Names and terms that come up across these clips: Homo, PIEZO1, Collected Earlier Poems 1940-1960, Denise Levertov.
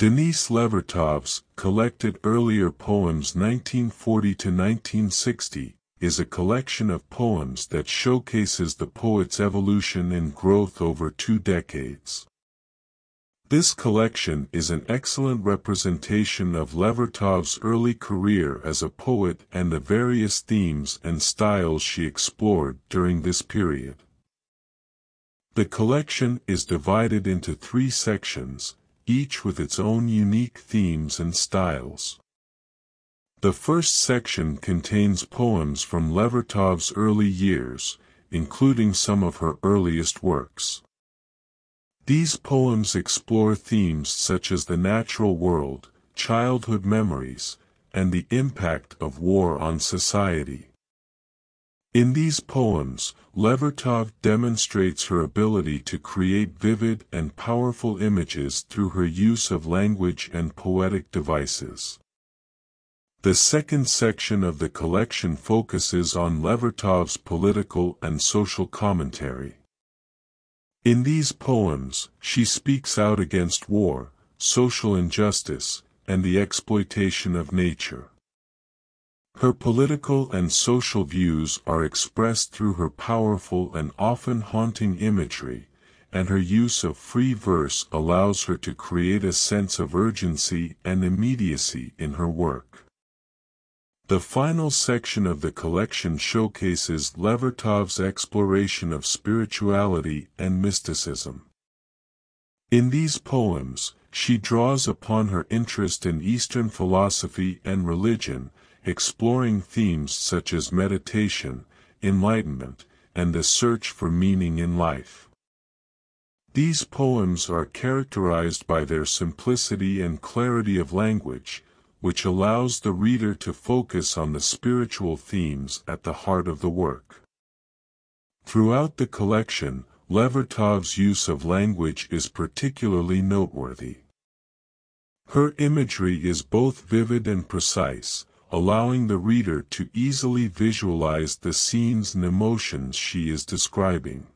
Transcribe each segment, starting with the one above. Denise Levertov's Collected Earlier Poems 1940-1960 is a collection of poems that showcases the poet's evolution and growth over 2 decades. This collection is an excellent representation of Levertov's early career as a poet and the various themes and styles she explored during this period. The collection is divided into 3 sections, each with its own unique themes and styles. The first section contains poems from Levertov's early years, including some of her earliest works. These poems explore themes such as the natural world, childhood memories, and the impact of war on society. In these poems, Levertov demonstrates her ability to create vivid and powerful images through her use of language and poetic devices. The second section of the collection focuses on Levertov's political and social commentary. In these poems, she speaks out against war, social injustice, and the exploitation of nature. Her political and social views are expressed through her powerful and often haunting imagery, and her use of free verse allows her to create a sense of urgency and immediacy in her work. The final section of the collection showcases Levertov's exploration of spirituality and mysticism. In these poems, she draws upon her interest in Eastern philosophy and religion, exploring themes such as meditation, enlightenment, and the search for meaning in life. These poems are characterized by their simplicity and clarity of language, which allows the reader to focus on the spiritual themes at the heart of the work. Throughout the collection, Levertov's use of language is particularly noteworthy. Her imagery is both vivid and precise, allowing the reader to easily visualize the scenes and emotions she is describing.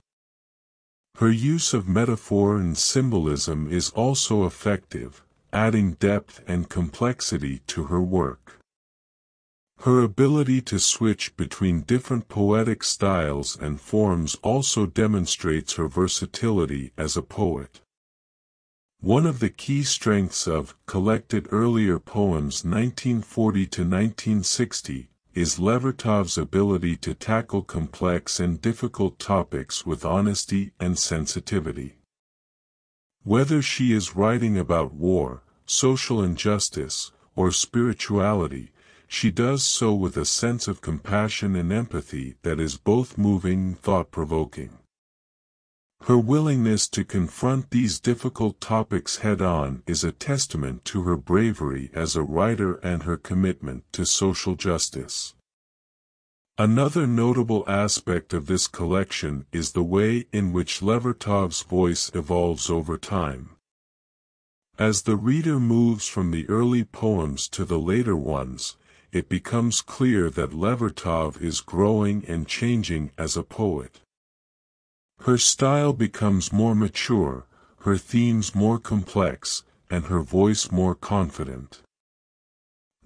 Her use of metaphor and symbolism is also effective, adding depth and complexity to her work. Her ability to switch between different poetic styles and forms also demonstrates her versatility as a poet. One of the key strengths of Collected Earlier Poems 1940-1960 is Levertov's ability to tackle complex and difficult topics with honesty and sensitivity. Whether she is writing about war, social injustice, or spirituality, she does so with a sense of compassion and empathy that is both moving and thought-provoking. Her willingness to confront these difficult topics head-on is a testament to her bravery as a writer and her commitment to social justice. Another notable aspect of this collection is the way in which Levertov's voice evolves over time. As the reader moves from the early poems to the later ones, it becomes clear that Levertov is growing and changing as a poet. Her style becomes more mature, her themes more complex, and her voice more confident.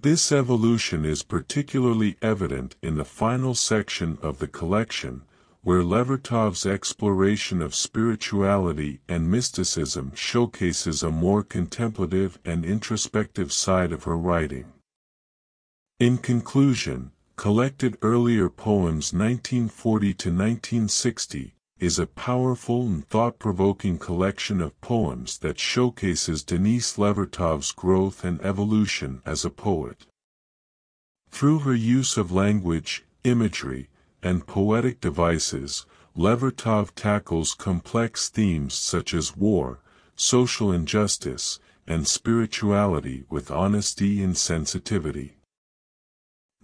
This evolution is particularly evident in the final section of the collection, where Levertov's exploration of spirituality and mysticism showcases a more contemplative and introspective side of her writing. In conclusion, Collected Earlier Poems 1940-1960 is a powerful and thought-provoking collection of poems that showcases Denise Levertov's growth and evolution as a poet. Through her use of language, imagery, and poetic devices, Levertov tackles complex themes such as war, social injustice, and spirituality with honesty and sensitivity.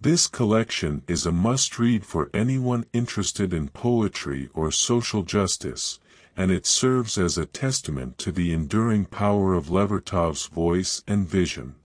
This collection is a must-read for anyone interested in poetry or social justice, and it serves as a testament to the enduring power of Levertov's voice and vision.